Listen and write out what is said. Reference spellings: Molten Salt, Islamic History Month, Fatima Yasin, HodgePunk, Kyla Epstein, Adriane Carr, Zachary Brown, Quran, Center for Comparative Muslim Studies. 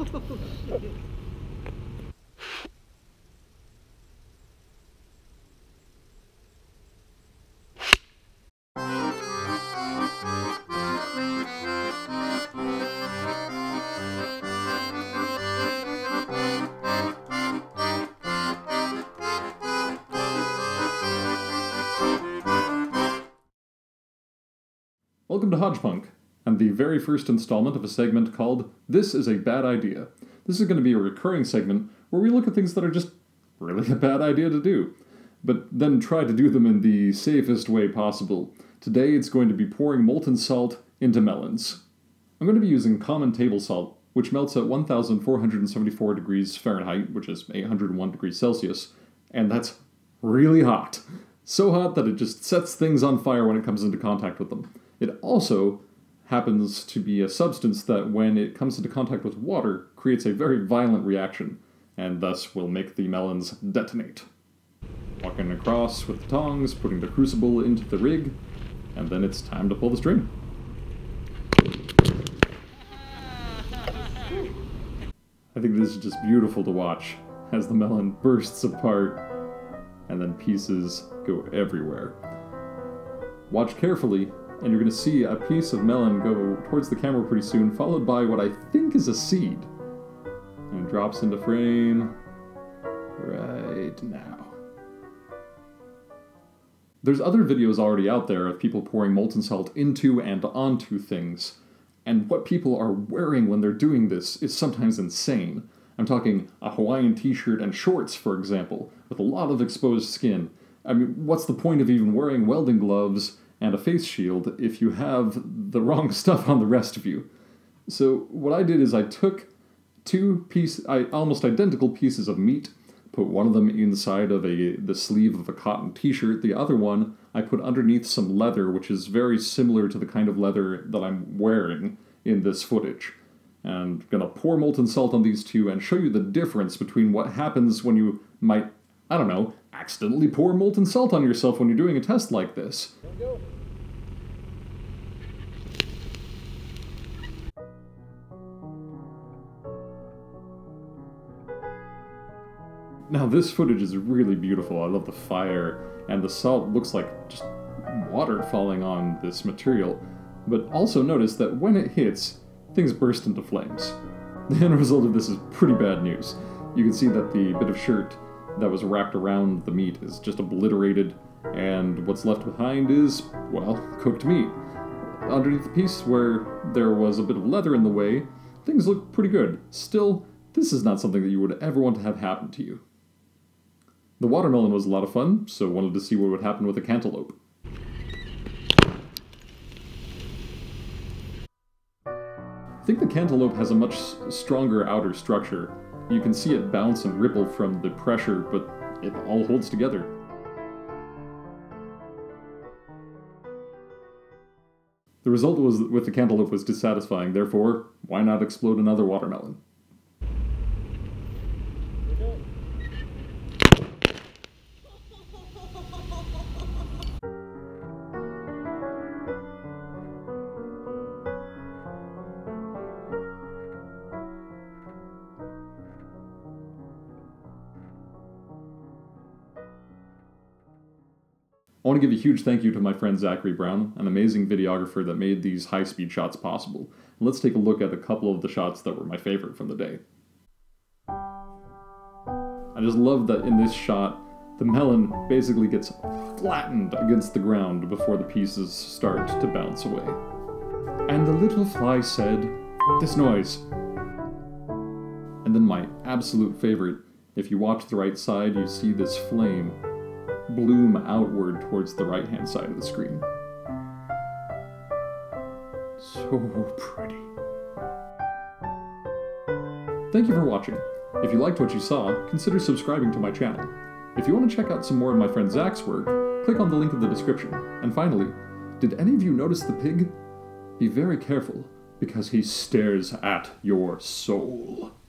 Welcome to HodgePunk, and the very first installment of a segment called This is a Bad Idea. This is going to be a recurring segment where we look at things that are just really a bad idea to do, but then try to do them in the safest way possible. Today it's going to be pouring molten salt into melons. I'm going to be using common table salt, which melts at 1,474 degrees Fahrenheit, which is 801 degrees Celsius, and that's really hot. So hot that it just sets things on fire when it comes into contact with them. It also happens to be a substance that, when it comes into contact with water, creates a very violent reaction, and thus will make the melons detonate. Walking across with the tongs, putting the crucible into the rig, and then it's time to pull the string. I think this is just beautiful to watch as the melon bursts apart, and then pieces go everywhere. Watch carefully, and you're going to see a piece of melon go towards the camera pretty soon, followed by what I think is a seed. And it drops into frame right now. There's other videos already out there of people pouring molten salt into and onto things, and what people are wearing when they're doing this is sometimes insane. I'm talking a Hawaiian t-shirt and shorts, for example, with a lot of exposed skin. I mean, what's the point of even wearing welding gloves and a face shield if you have the wrong stuff on the rest of you? So what I did is I took almost identical pieces of meat, put one of them inside of the sleeve of a cotton t-shirt, the other one I put underneath some leather, which is very similar to the kind of leather that I'm wearing in this footage. And I'm gonna pour molten salt on these two and show you the difference between what happens when you might, I don't know, accidentally pour molten salt on yourself when you're doing a test like this. Now this footage is really beautiful. I love the fire, and the salt looks like just water falling on this material. But also notice that when it hits, things burst into flames. The end result of this is pretty bad news. You can see that the bit of shirt that was wrapped around the meat is just obliterated, and what's left behind is, well, cooked meat. Underneath the piece where there was a bit of leather in the way, things look pretty good. Still, this is not something that you would ever want to have happen to you. The watermelon was a lot of fun, so wanted to see what would happen with a cantaloupe. I think the cantaloupe has a much stronger outer structure. You can see it bounce and ripple from the pressure, but it all holds together. The result was with the cantaloupe was dissatisfying, therefore, why not explode another watermelon? I want to give a huge thank you to my friend Zachary Brown, an amazing videographer that made these high-speed shots possible. Let's take a look at a couple of the shots that were my favorite from the day. I just love that in this shot, the melon basically gets flattened against the ground before the pieces start to bounce away. And the little fly said, "This noise." And then my absolute favorite, if you watch the right side, you see this flame bloom outward towards the right-hand side of the screen. So pretty. Thank you for watching. If you liked what you saw, consider subscribing to my channel. If you want to check out some more of my friend Zach's work, click on the link in the description. And finally, did any of you notice the pig? Be very careful, because he stares at your soul.